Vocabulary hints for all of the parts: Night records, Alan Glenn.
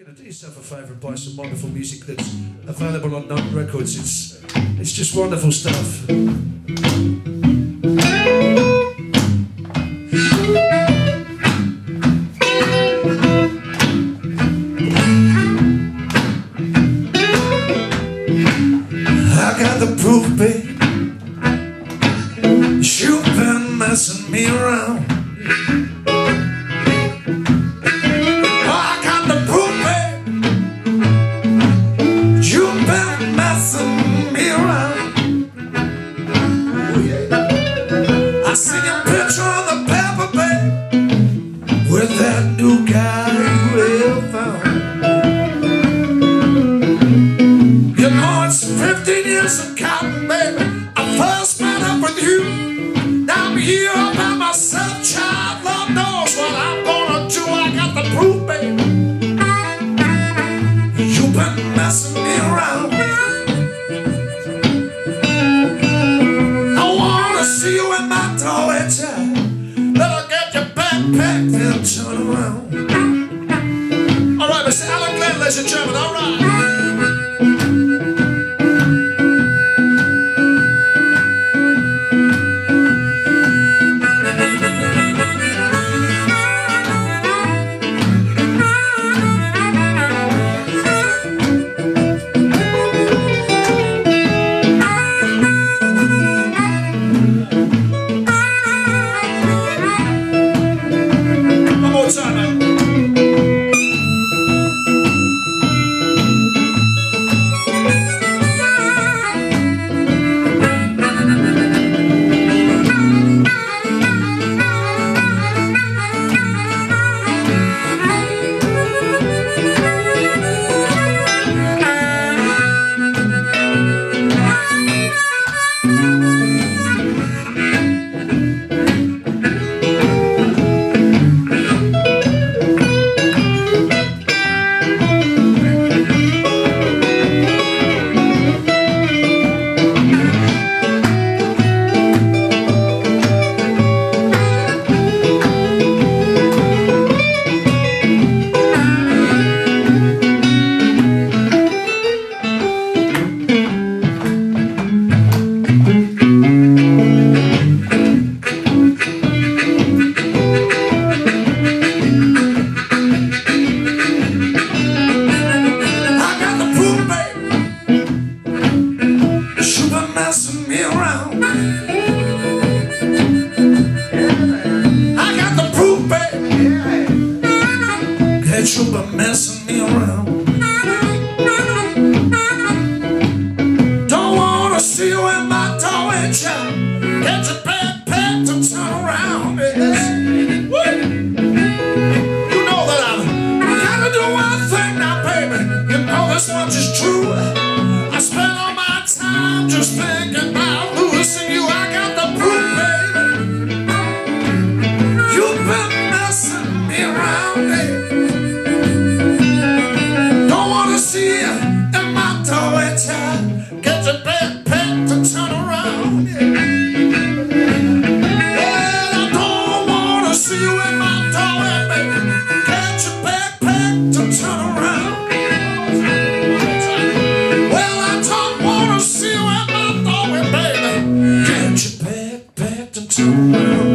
You know, do yourself a favour and buy some wonderful music that's available on Night records. It's just wonderful stuff. I got the proof, babe. You've been messing me around. I seen your picture on the paper, babe, with that new guy you have found. You know, it's 15 years of cotton, baby. I first met up with you. Now I'm here all by myself, child. Lord knows what I'm gonna do. I got the proof, baby. You've been messing me around. I wanna see you in my time. Then I'll get your backpack, then turn around. Alright, Mr. Alan Glenn, ladies and gentlemen, alright. You've been messing me around. Don't wanna see you in my door, and you get your backpack to turn around. You know that I gotta do one thing now, baby. You know this much is true. I spend all my time just thinking about losing you. I got the proof, baby. You've been messing me around, baby. Get your backpack to turn around. Yeah, I don't wanna see you in my doorway, baby. Get your backpack to turn around. Well, I don't wanna see you in my doorway, baby. Get your backpack to turn around.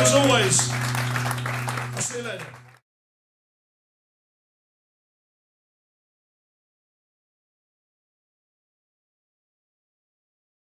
As always.